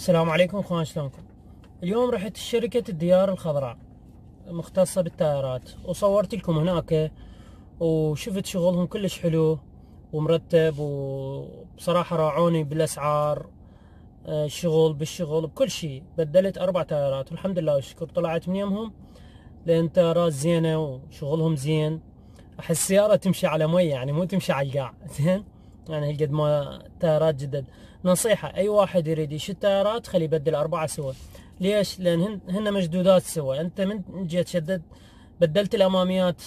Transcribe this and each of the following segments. السلام عليكم اخوان، شلونكم؟ اليوم رحت شركة الديار الخضراء مختصة بالتايرات، وصورت لكم هناك وشفت شغلهم كلش حلو ومرتب، وبصراحة راعوني بالاسعار، بالشغل بكل شيء. بدلت 4 تايرات والحمد لله والشكر، طلعت من يمهم لان تايرات زينة وشغلهم زين. احس السيارة تمشي على مي، يعني مو تمشي على القاع، زين؟ يعني هالقد ما تايرات جدد. نصيحة أي واحد يريد يشد تايرات خليه يبدل 4 سوا. ليش؟ لأن هن مشدودات سوا، أنت من جيت شدد بدلت الأماميات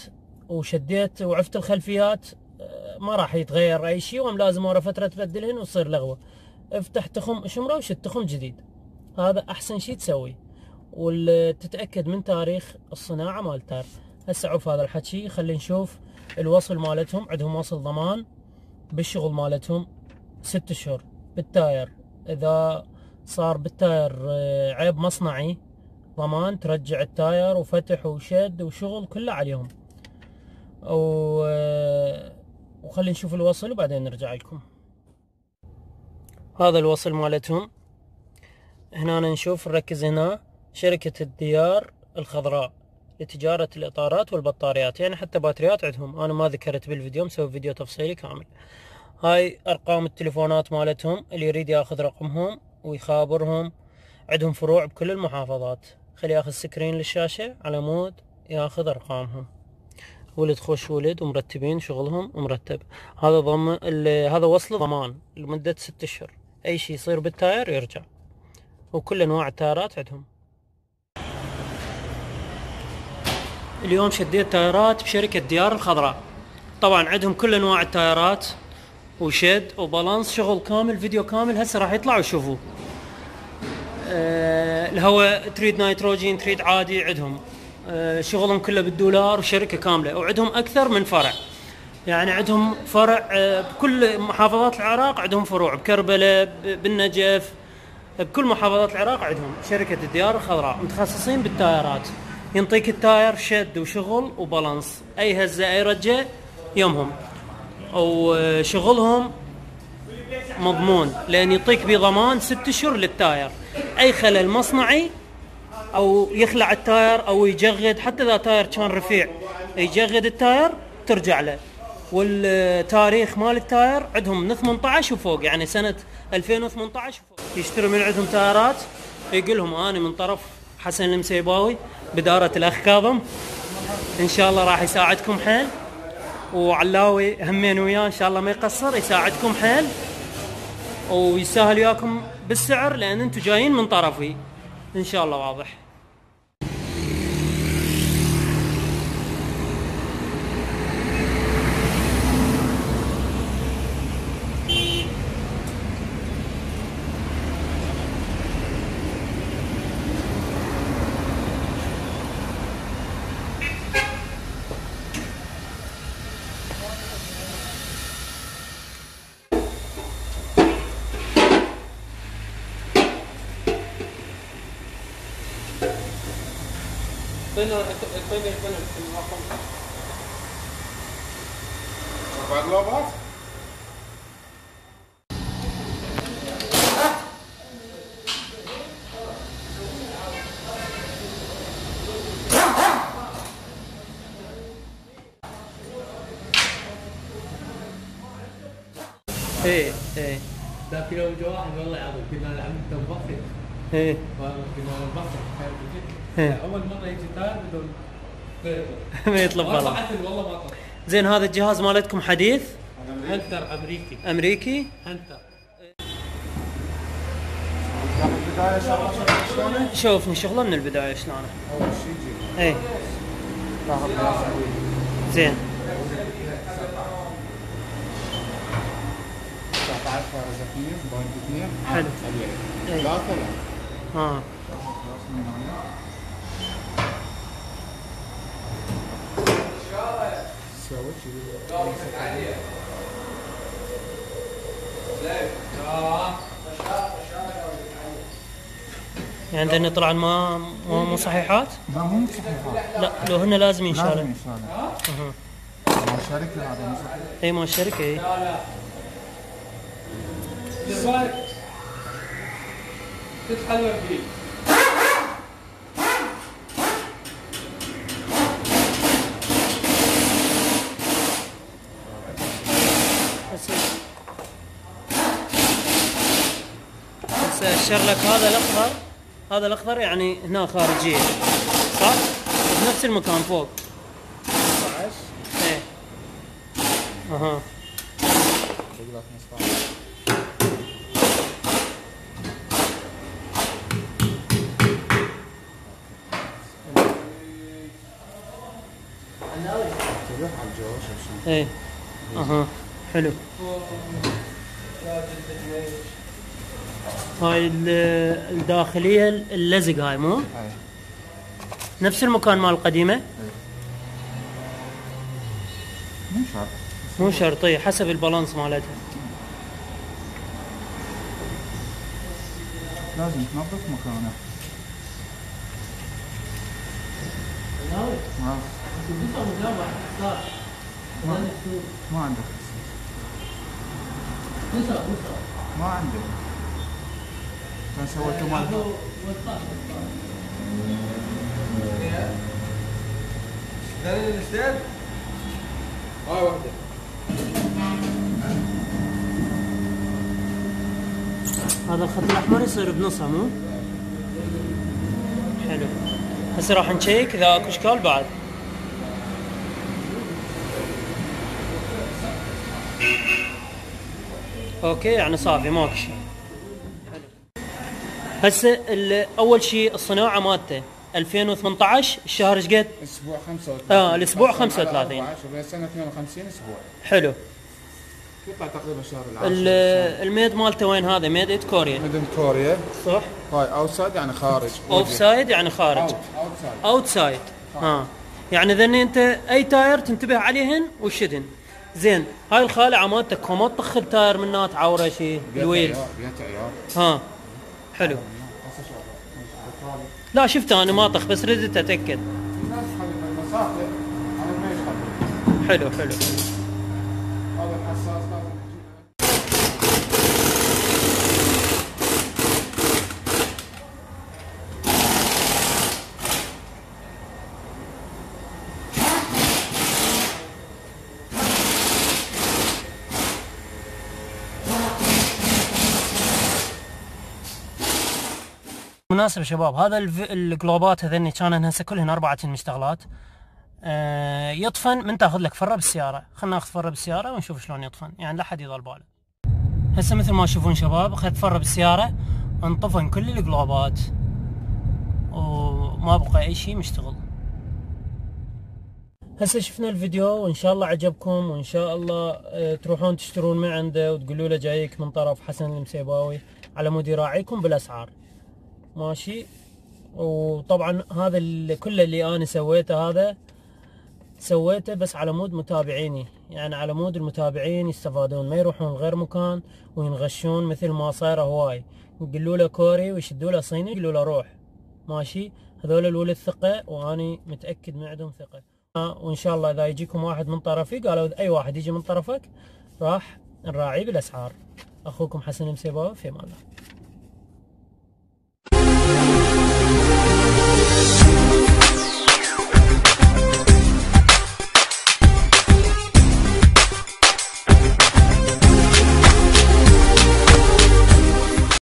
وشديت وعفت الخلفيات ما راح يتغير أي شيء، وهم لازم ورا فترة تبدلهن وتصير لغوة. افتح تخم شمرة وشد تخم جديد، هذا أحسن شيء تسوي، وتتأكد من تاريخ الصناعة مال التاير. هسه عوف هذا الحكي، خلينا نشوف الوصل مالتهم. عندهم وصل ضمان بالشغل مالتهم 6 أشهر بالتاير، اذا صار بالتاير عيب مصنعي ضمان ترجع التاير وفتح وشد وشغل كله عليهم. وخلينا نشوف الوصل وبعدين نرجع لكم. هذا الوصل مالتهم، هنا نشوف، نركز هنا، شركة الديار الخضراء لتجارة الإطارات والبطاريات، يعني حتى باتريات عندهم، أنا ما ذكرت بالفيديو، مسوي فيديو تفصيلي كامل. هاي أرقام التليفونات مالتهم، اللي يريد ياخذ رقمهم ويخابرهم. عندهم فروع بكل المحافظات. خلي ياخذ سكرين للشاشة على مود ياخذ أرقامهم. ولد خوش ولد، ومرتبين شغلهم ومرتب. هذا هذا وصل ضمان لمدة 6 أشهر، أي شيء يصير بالتاير يرجع. وكل أنواع التايرات عندهم. اليوم شديت تايرات بشركة الديار الخضراء. طبعا عندهم كل أنواع التايرات وشد وبالانس، شغل كامل، فيديو كامل هسه راح يطلع وشوفوه. الهواء تريد نيتروجين تريد عادي عندهم. شغلهم كله بالدولار، وشركة كاملة، وعندهم أكثر من فرع، يعني عندهم فرع بكل محافظات العراق. عندهم فروع بكربلاء، بالنجف، بكل محافظات العراق عندهم شركة الديار الخضراء، متخصصين بالتايرات. ينطيك التاير شد وشغل وبالانس، أي هزة أي رجة يمهم، وشغلهم مضمون، لأن يعطيك بضمان 6 أشهر للتاير. أي خلل مصنعي أو يخلع التاير أو يجغد، حتى إذا تاير كان رفيع يجغد التاير ترجع له. والتاريخ مال التاير عندهم من 18 وفوق، يعني سنة 2018 وفوق. يشتري من عندهم تايرات، يقول لهم أنا من طرف حسن المسيباوي بدارة الأخ كاظم، إن شاء الله راح يساعدكم حيل. وعلاوي همين وياه ان شاء الله ما يقصر، يساعدكم حيل ويسهل وياكم بالسعر، لان انتم جايين من طرفي. ان شاء الله واضح. ايه ذاك اليوم جاء واحد والله العظيم كنا نلعب بالباسكت. ايه والله كنا بالباسكت، اول مره يجي تاير بدون ما يطلب غلط. والله ما طلب. زين، هذا الجهاز مالتكم حديث؟ هنتر امريكي. امريكي؟ هنتر. شوفني شغله من البدايه شلونه؟ اول شيء يجيب. ايه. زين. 19 فارزة 2 بوينت 2. ها. يعني هن طبعا مو صحيحات؟ لا مو صحيحات. لا لو هن لازم ينشال. لازم ينشال. مال شركة هذا مو صحيح. اي مال شركة اي. تتحلل فيه. بس اشر لك هذا الاخضر، هذا الاخضر يعني هنا خارجيه صح؟ في نفس المكان فوق 15. ايه اها تروح على الجوش عشان ايه اها حلو. هاي الداخليه اللزق هاي مو؟ هاي نفس المكان مال القديمه؟ مو شرط، مو شرطيه حسب البالانس مالتها. لازم تنظف مكانه. ما عندك ما عندك كان سويته مالته ثاني الاستاذ. هاي وحده هذا الخط الاحمر يصير بنصها مو؟ حلو. هسه راح نشيك اذا اكو اشكال بعد. اوكي يعني صافي ماكو شيء. هسه اول شيء الصناعه مالته 2018 الشهر ايش قد؟ اسبوع 35. الاسبوع 35 وبين سنه 52 اسبوع. حلو. يطلع تقريبا الشهر العاشر. الميد مالته وين هذا؟ ميد كوريا. ميد كوريا صح؟ هاي اوتسايد يعني خارج. اوتسايد يعني خارج. اوتسايد. ها يعني ذني انت اي تاير تنتبه عليهن وشدهن. زين هاي الخالعه مالتك ما تطخل تاير منها تعوره شيء الويلز. ها حلو. لا شفت انا ما طخ بس ردت اتاكد. حلو حلو. مناسب شباب هذا القلوبات هذني كانن هسه كلهن 4 مشتغلات. يطفن من تاخذ لك فره بالسياره. خلينا ناخذ فره بالسياره ونشوف شلون يطفن يعني لا حد يضل باله. هسه مثل ما تشوفون شباب اخذت فره بالسياره انطفن كل القلوبات وما بقى اي شيء مشتغل. هسه شفنا الفيديو وان شاء الله عجبكم وان شاء الله تروحون تشترون من عنده وتقولوا له جايك من طرف حسن المسيباوي على مود يراعيكم بالاسعار. ماشي. وطبعا هذا كل اللي انا سويته هذا سويته بس على مود متابعيني يعني على مود المتابعين يستفادون ما يروحون غير مكان وينغشون مثل ما صايره هواي. يقولوا له كوري ويشدوا له صيني يقولوا له روح. ماشي. هذول الولد ثقه واني متاكد ما عندهم ثقه. وان شاء الله اذا يجيكم واحد من طرفي قالوا اي واحد يجي من طرفك راح نراعيه بالاسعار. اخوكم حسن المسيباوي في امان الله.